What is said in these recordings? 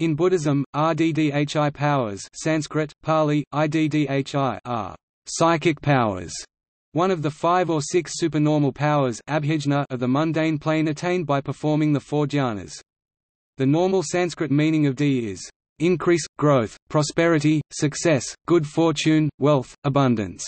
In Buddhism, Iddhi powers Sanskrit, Pali, Iddhi are psychic powers, one of the 5 or 6 supernormal powers abhijna of the mundane plane attained by performing the 4 jhanas. The normal Sanskrit meaning of di is increase, growth, prosperity, success, good fortune, wealth, abundance.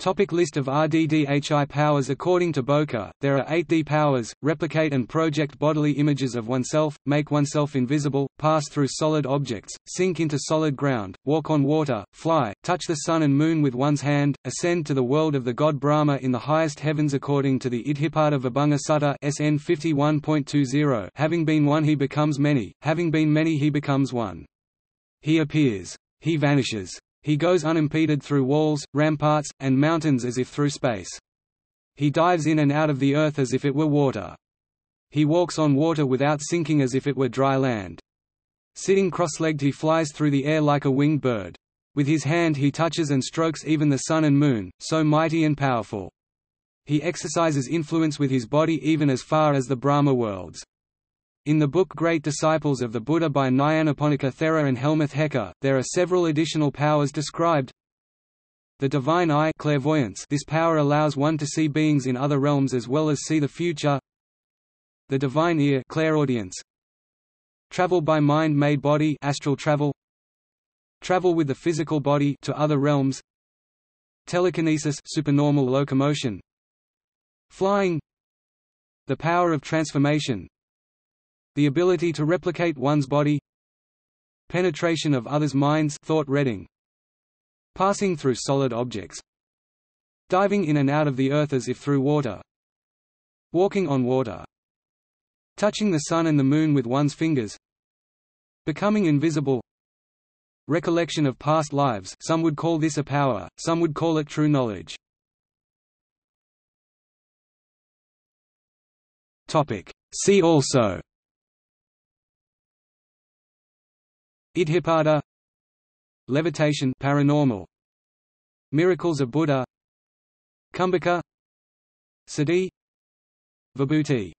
Topic list of Iddhi powers. According to Boka, there are 8 Dhi powers: replicate and project bodily images of oneself, make oneself invisible, pass through solid objects, sink into solid ground, walk on water, fly, touch the sun and moon with one's hand, ascend to the world of the god Brahma in the highest heavens. According to the Iddhipāda Vibhaṅga Sutta SN 51.20, having been one he becomes many, having been many he becomes one. He appears. He vanishes. He goes unimpeded through walls, ramparts, and mountains as if through space. He dives in and out of the earth as if it were water. He walks on water without sinking as if it were dry land. Sitting cross-legged he flies through the air like a winged bird. With his hand he touches and strokes even the sun and moon, so mighty and powerful. He exercises influence with his body even as far as the Brahma worlds. In the book Great Disciples of the Buddha by Nyanaponika Thera and Helmuth Hecker, there are several additional powers described. The divine eye, clairvoyance. This power allows one to see beings in other realms as well as see the future. The divine ear, clairaudience. Travel by mind-made body, astral travel. Travel with the physical body to other realms. Telekinesis, supernormal locomotion. Flying. The power of transformation. The ability to replicate one's body. Penetration of others' minds, thought reading. Passing through solid objects. Diving in and out of the earth as if through water. Walking on water. Touching the sun and the moon with one's fingers. Becoming invisible. Recollection of past lives. Some would call this a power, some would call it true knowledge. Topic. See also: Iddhipāda, levitation, paranormal, miracles of Buddha, Kumbhaka, Siddhi, Vibhuti.